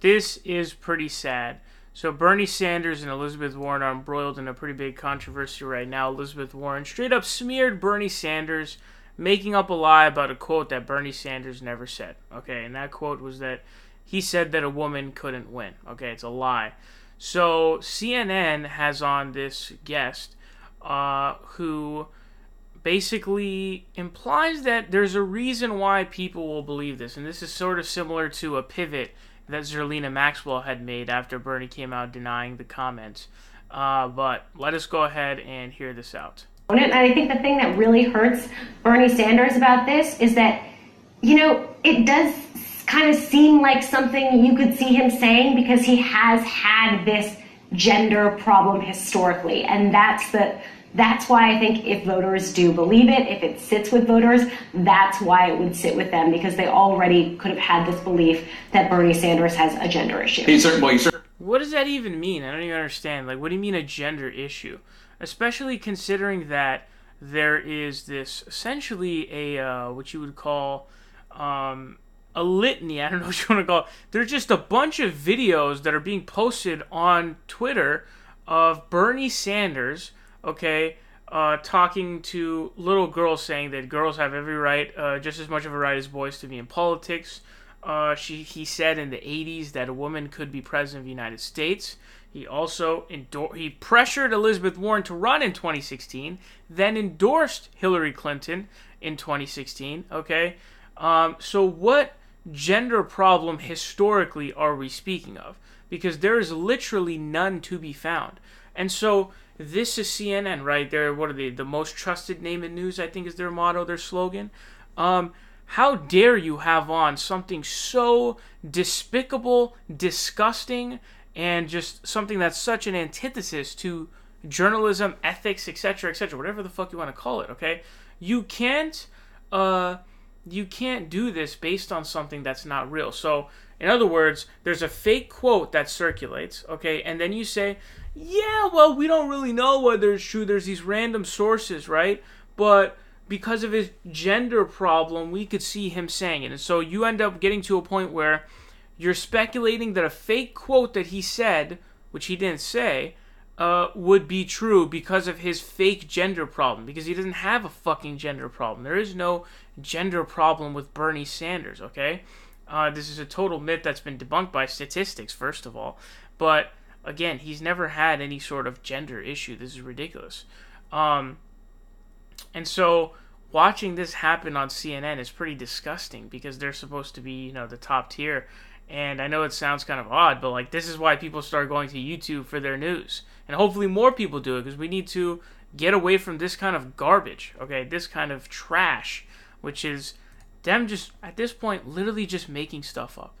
This is pretty sad. So Bernie Sanders and Elizabeth Warren are embroiled in a pretty big controversy right now. Elizabeth Warren straight up smeared Bernie Sanders, making up a lie about a quote that Bernie Sanders never said. Okay, and that quote was that he said that a woman couldn't win. Okay, it's a lie. So CNN has on this guest who basically implies that there's a reason why people will believe this. And this is sort of similar to a pivot that Zerlina Maxwell had made after Bernie came out denying the comments. But let us go ahead and hear this out. And I think the thing that really hurts Bernie Sanders about this is that, you know, it does kind of seem like something you could see him saying because he has had this gender problem historically. And that's why I think if voters do believe it, if it sits with voters, that's why it would sit with them, because they already could have had this belief that Bernie Sanders has a gender issue. What does that even mean? I don't even understand. Like, what do you mean a gender issue? Especially considering that there is this essentially a what you would call a litany. I don't know what you want to call it. There's just a bunch of videos that are being posted on Twitter of Bernie Sanders, okay, talking to little girls, saying that girls have every right, just as much of a right as boys, to be in politics. He said in the 80s that a woman could be president of the United States. He also he pressured Elizabeth Warren to run in 2016, then endorsed Hillary Clinton in 2016, okay? So what gender problem historically are we speaking of? Because there is literally none to be found. And so this is CNN, right? They're, what are they, the most trusted name in news, I think is their motto, their slogan. How dare you have on something so despicable, disgusting, and just something that's such an antithesis to journalism, ethics, etc., whatever the fuck you want to call it, okay? You can't do this based on something that's not real. So, in other words, there's a fake quote that circulates, okay? And then you say, yeah, well, we don't really know whether it's true. There's these random sources, right? But because of his gender problem, we could see him saying it. And so you end up getting to a point where you're speculating that a fake quote that he said, which he didn't say, would be true because of his fake gender problem. Because he doesn't have a fucking gender problem. There is no gender problem with Bernie Sanders, okay? This is a total myth that's been debunked by statistics, first of all. But, again, he's never had any sort of gender issue. This is ridiculous. And so watching this happen on CNN is pretty disgusting because they're supposed to be, you know, the top tier. And I know it sounds kind of odd, but, like, this is why people start going to YouTube for their news. And hopefully more people do it, because we need to get away from this kind of garbage, okay? This kind of trash, which is them just, at this point, literally just making stuff up.